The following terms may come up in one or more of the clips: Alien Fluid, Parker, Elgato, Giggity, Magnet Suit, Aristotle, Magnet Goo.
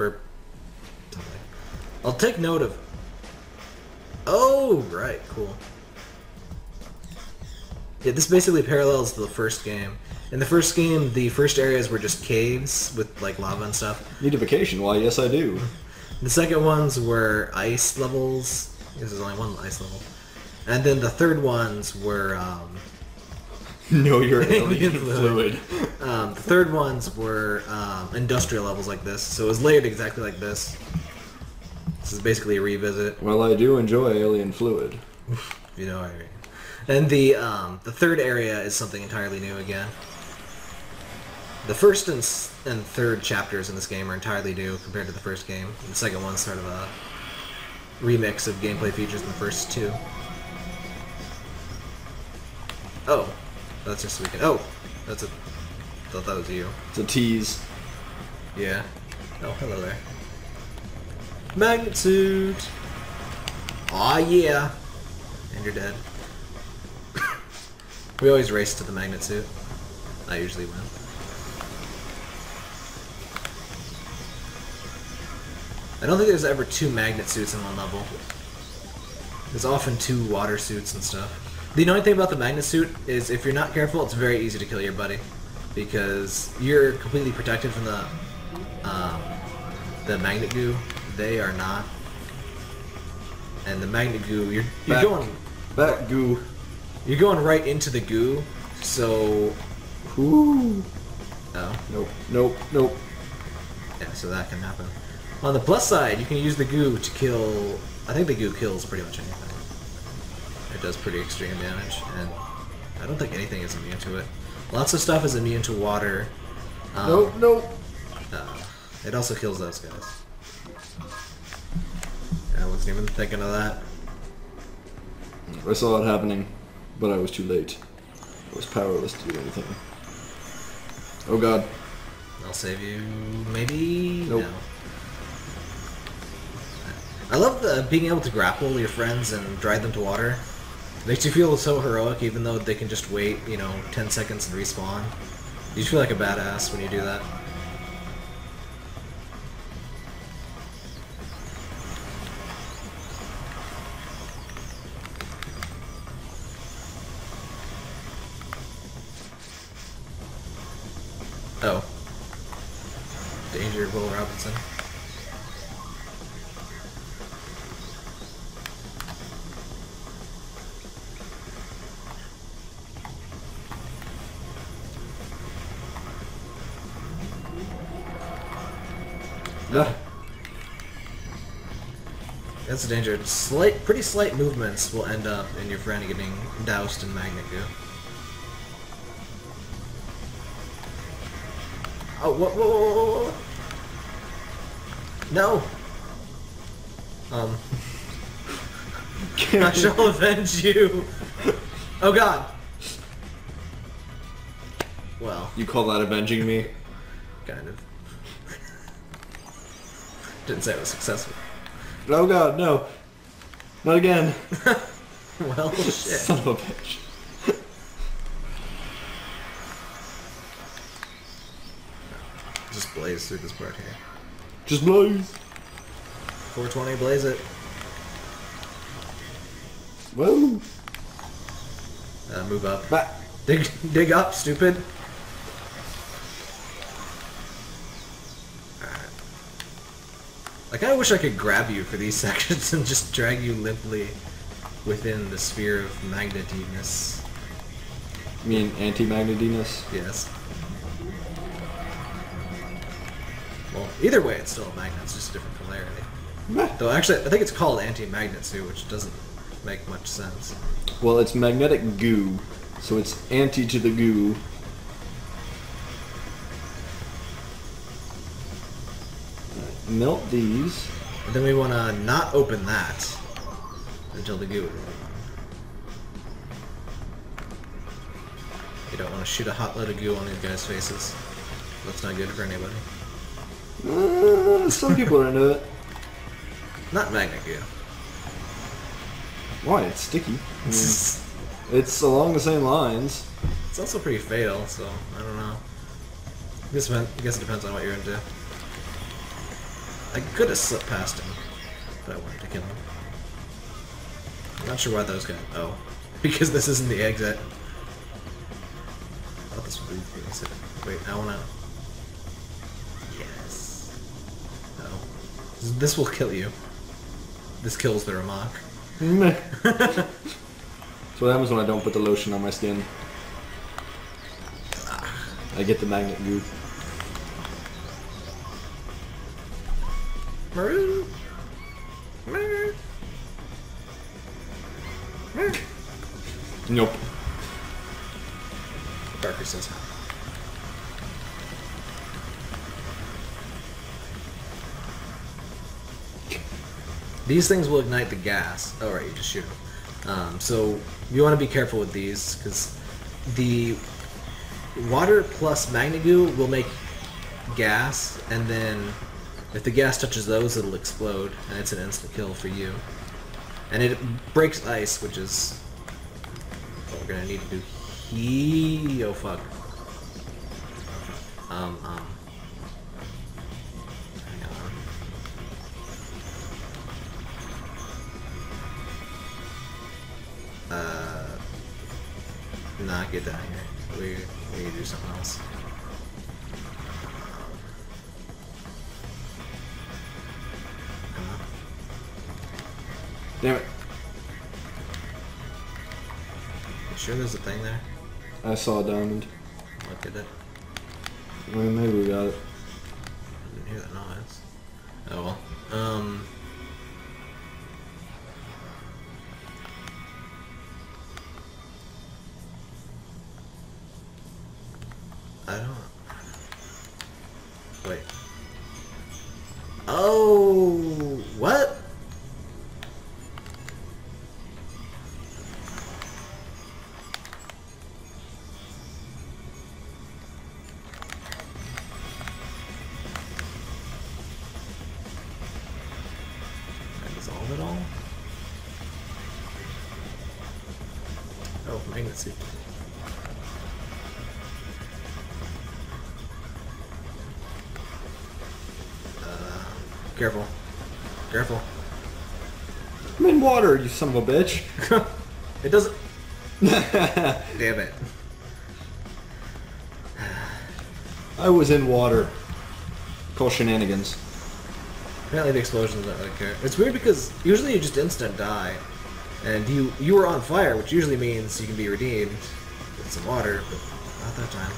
for something. I'll take note of it. Oh, right, cool. Yeah, this basically parallels the first game. In the first game, the first areas were just caves with, like, lava and stuff. Need a vacation? Why, yes I do. The second ones were ice levels. I guess there's only one ice level. And then the third ones were, No, you're Alien Fluid. The third ones were industrial levels like this, so it was layered exactly like this. This is basically a revisit. Well, I do enjoy Alien Fluid. You know, I mean. And the third area is something entirely new again. The first and third chapters in this game are entirely new compared to the first game. And the second one's sort of a remix of gameplay features in the first two. Oh, that's just so we can. Oh, that's a. I thought that was you. It's a tease. Yeah. Oh, hello there. Magnet Suit. Aw, yeah. And you're dead. We always race to the Magnet Suit. I usually win. I don't think there's ever two Magnet Suits in one level. There's often two water suits and stuff. The annoying thing about the Magnet Suit is if you're not careful, it's very easy to kill your buddy. Because you're completely protected from the Magnet Goo. They are not. And the Magnet Goo, you're going right into the goo, so... Ooh. Oh. Nope, nope, nope. Yeah, so that can happen. On the plus side, you can use the goo to kill... I think the goo kills pretty much anything. It does pretty extreme damage, and I don't think anything is immune to it. Lots of stuff is immune to water. Nope, nope. It also kills those guys. I wasn't even thinking of that. I saw it happening. But I was too late. I was powerless to do anything. Oh god. I'll save you... maybe? Nope. No. I love being able to grapple your friends and drive them to water. It makes you feel so heroic even though they can just wait, you know, 10 seconds and respawn. You just feel like a badass when you do that. Oh. Danger, Will Robinson. Ah. That's a danger. Pretty slight movements will end up in your friend getting doused in Magnet Goo. Oh, whoa, whoa, whoa, whoa, whoa. No! I shall avenge you! Oh god! Well... You call that avenging me? Kind of. Didn't say it was successful. Oh god, no! Not again! Well, shit. Son of a bitch. Just blaze through this part here. Just blaze! 420, blaze it. Whoa! Move up. Back. Dig up, stupid! Alright. Like, I wish I could grab you for these sections and just drag you limply within the sphere of magnetiness. You mean anti-magnetiness? Yes. Well, either way, it's still a magnet, it's just a different polarity. Though, actually, I think it's called anti-magnet suit, which doesn't make much sense. Well, it's magnetic goo, so it's anti to the goo. Melt these. And then we want to not open that until the goo is open. You don't want to shoot a hot load of goo on these guys' faces. That's not good for anybody. Some people are into it. Not Magnet Goo. Why? It's sticky. I mean, it's along the same lines. It's also pretty fatal, so I don't know. I guess it depends on what you're into. I could have slipped past him if I wanted to kill him. I'm not sure why that was going to... Oh. Because this isn't the exit. I thought this would be the exit. Wait, I want to... Yes. Oh. This will kill you. This kills the remark. Meh. That's what happens when I don't put the lotion on my skin. I get the magnet goo. Maroon. Maroon. Maroon. Nope. Parker says hi. These things will ignite the gas. Oh, right, you just shoot them. So you want to be careful with these, because the water plus magnet goo will make gas, and then if the gas touches those, it'll explode, and it's an instant kill for you. And it breaks ice, which is what we're going to need to do. Oh, fuck. Hang on. Nah, get down here. We need to do something else. Damn it. You sure there's a thing there? I saw a diamond. Look at it. Well, maybe we got it. I didn't hear that noise. Oh well. I don't... Wait. Oh! What? Oh, Magnet Suit. Careful. Careful. I'm in water, you son of a bitch. It doesn't... Damn it. I was in water. Call shenanigans. Apparently the explosions don't really care. It's weird because usually you just instant die. And you were on fire, which usually means you can be redeemed with some water, but not that time.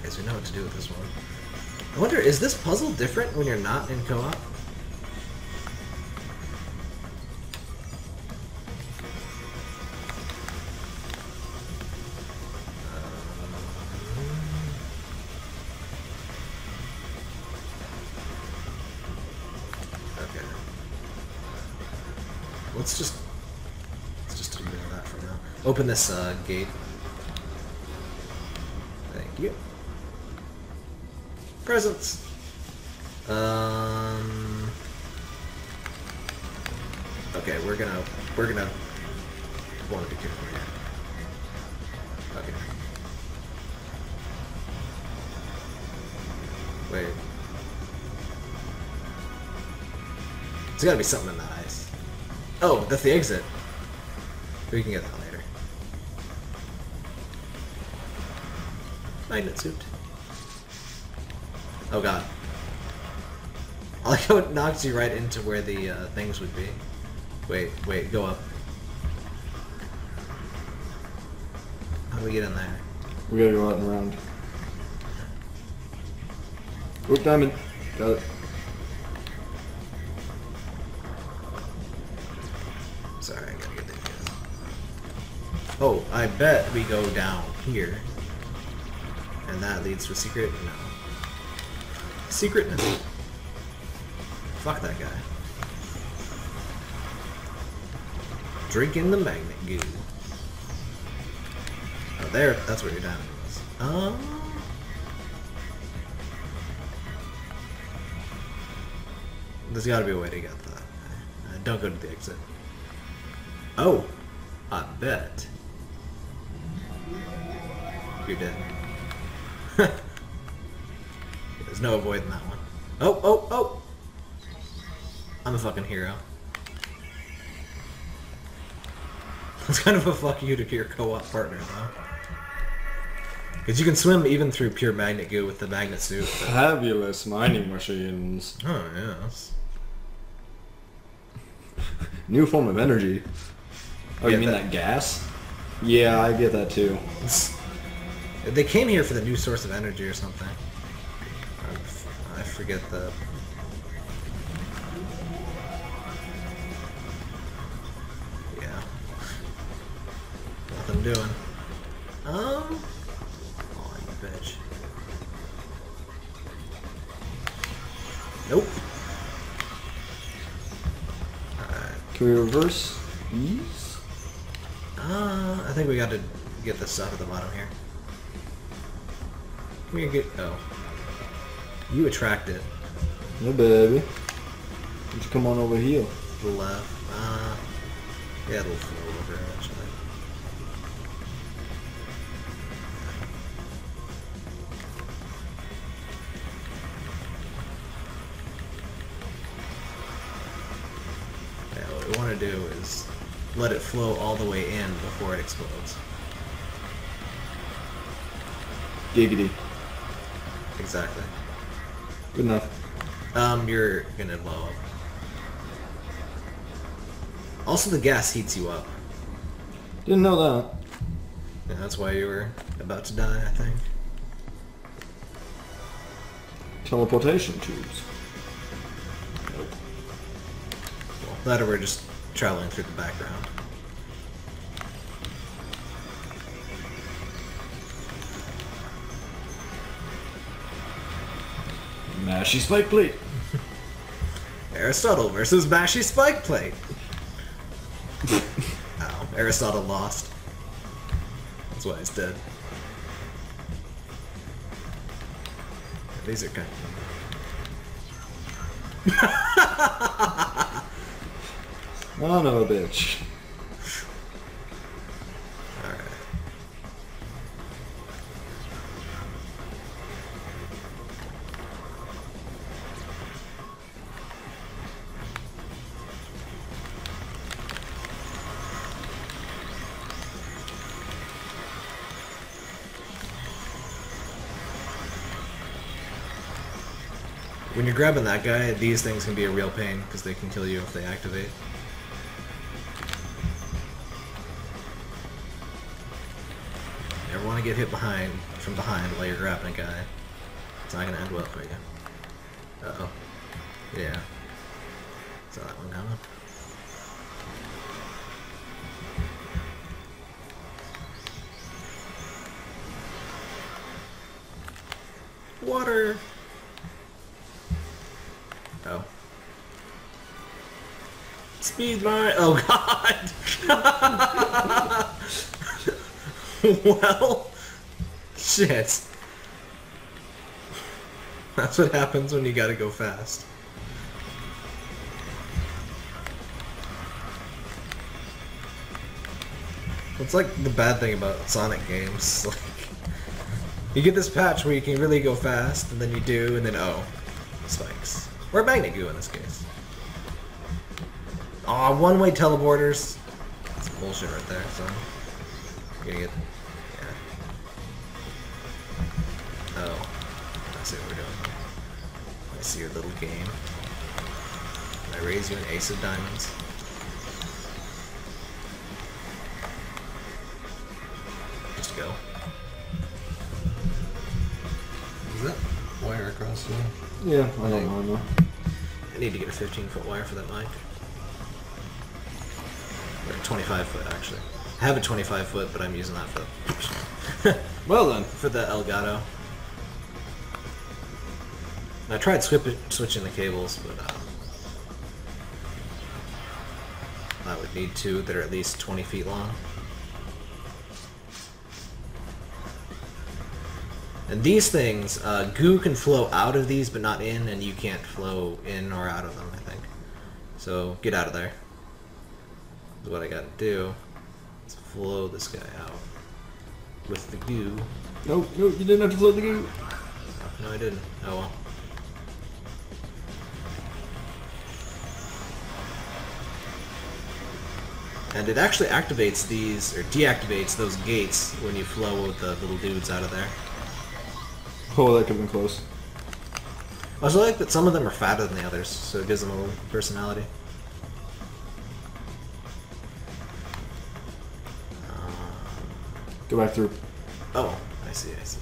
Okay, so we know what to do with this one. I wonder, is this puzzle different when you're not in co-op? Let's just ignore that for now. Open this gate. Thank you. Presents. Okay, we're gonna want to be careful here. Okay. Wait. There's gotta be something in that ice. Oh, that's the exit. We can get that later. Magnet suit. Oh god. I like how it knocks you right into where the things would be. Wait, go up. How do we get in there? We gotta go out and around. Oop, diamond. Got it. Sorry, I gotta get these guys. Oh, I bet we go down here. And that leads to a secret? No. Secretness. Fuck that guy. Drinking the magnet goo. Oh, there, that's where your diamond was. There's gotta be a way to get that. Don't go to the exit. Oh, I bet. You're dead. no avoiding that one. Oh, oh, oh! I'm a fucking hero. That's kind of a fuck you to your co-op partner, though. Because you can swim even through pure magnet goo with the magnet suit. But... Fabulous mining machines. Oh, yes. New form of energy. Oh, you mean that gas? Yeah, I get that too. They came here for the new source of energy or something. I forget the... Yeah. Nothing doing. Oh, you bitch. Nope. Alright. Can we reverse these? I think we got to get this stuff at the bottom here. We can get... Oh. You attract it. No, baby. Why don't you come on over here? To the left. Yeah, it'll flow over eventually. Yeah, what we want to do is... let it flow all the way in before it explodes. Giggity. Exactly. Good enough. You're gonna blow up. Also, the gas heats you up. Didn't know that. Yeah, that's why you were about to die, I think. Teleportation tubes. Nope. Well, that we're just... traveling through the background. Mashy spike plate. Aristotle versus mashy spike plate. Ow, Aristotle lost. That's why he's dead. These are kind of... Oh no, bitch. Alright. When you're grabbing that guy, these things can be a real pain because they can kill you if they activate. Get hit from behind while you're grabbing a guy. It's not gonna end well for you. Uh oh. Yeah. Saw that one coming. Water. Oh. Speed mine. Oh god. Well. Shit. That's what happens when you gotta go fast. It's like the bad thing about Sonic games. Like, you get this patch where you can really go fast, and then you do, and then oh, spikes. Or magnet goo in this case. Aw, one-way teleporters. That's bullshit right there, so... I'm gonna get... Oh, I see what we're doing. I see your little game. I raise you an ace of diamonds. Just go. Is that wire across there? Yeah, I don't mind though. I need to get a 15-foot wire for that mic. Or 25-foot actually. I have a 25-foot, but I'm using that for the... Well then, for the Elgato. I tried switching the cables, but I would need two that are at least 20 feet long. And these things, goo can flow out of these but not in, and you can't flow in or out of them, I think. So get out of there. What I gotta do is flow this guy out with the goo. No, you didn't have to float the goo. No, I didn't. Oh well. And it actually activates these, or deactivates those gates when you flow with the little dudes out of there. Oh, that could've been close. I also like that some of them are fatter than the others, so it gives them a little personality. Go back through. Oh, I see, I see.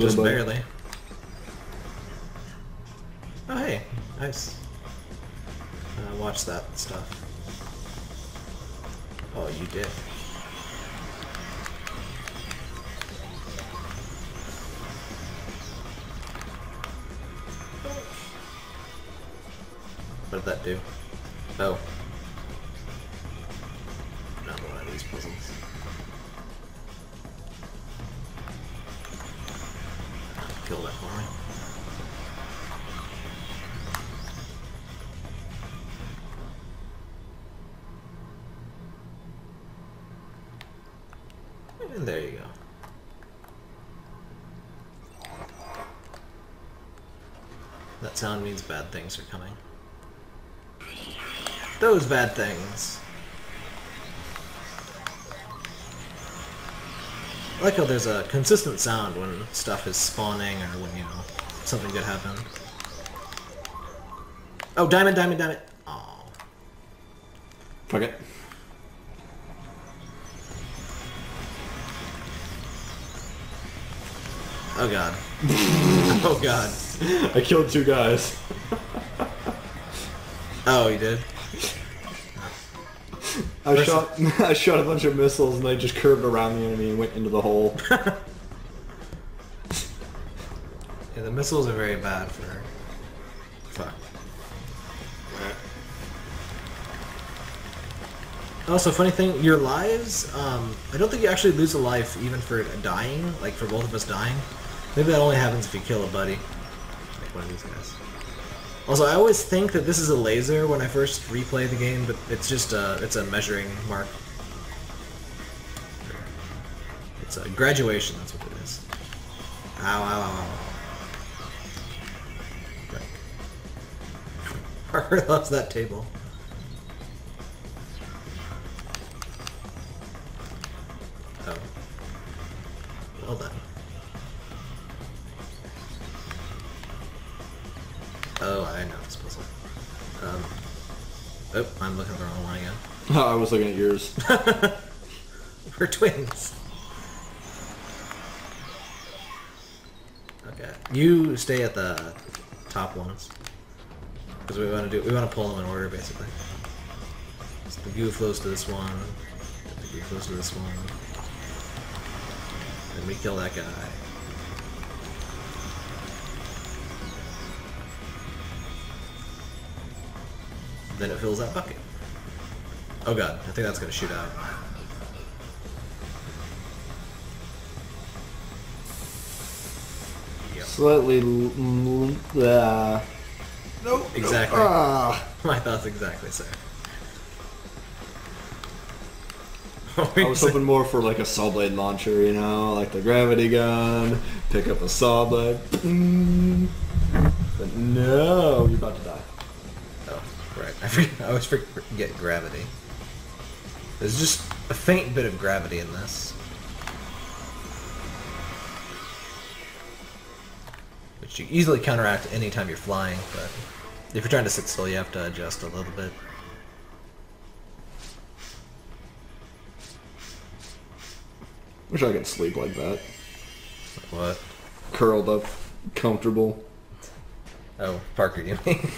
Just barely. Oh, hey. Nice. Watch that stuff. Oh, you did. What did that do? Oh. Another one of these puzzles. Kill that for me. And there you go. That sound means bad things are coming. Those bad things. I like how there's a consistent sound when stuff is spawning or when, you know, something good happened. Oh, diamond, diamond, diamond! Aww. Fuck it. Oh god. Oh god. I killed two guys. Oh, you did? I shot a bunch of missiles and they just curved around the enemy and went into the hole. Yeah, the missiles are very bad for her. Fuck. Also, funny thing, your lives, I don't think you actually lose a life even for dying, like for both of us dying. Maybe that only happens if you kill a buddy. Like one of these guys. Also, I always think that this is a laser when I first replay the game, but it's just it's a measuring mark. It's a graduation, that's what it is. Ow, ow, ow, ow. Parker loves that table. Oh. Well done. Oh, I know this puzzle. Oh, I'm looking at the wrong one again. Oh, I was looking at yours. We're twins. Okay, you stay at the top ones because we want to pull them in order, basically. So the goo flows to this one. The goo flows to this one. Then we kill that guy. Then it fills that bucket. Oh god, I think that's gonna shoot out. Yep. Slightly... nope. Exactly. Nope. My thoughts exactly, sir. I was hoping more for like a saw blade launcher, you know? Like the gravity gun, pick up a saw blade. But no, you're about to die. Right, I always forget gravity. There's just a faint bit of gravity in this. Which you easily counteract anytime you're flying, but if you're trying to sit still, you have to adjust a little bit. Wish I could sleep like that. Like what? Curled up, comfortable. Oh, Parker, you mean?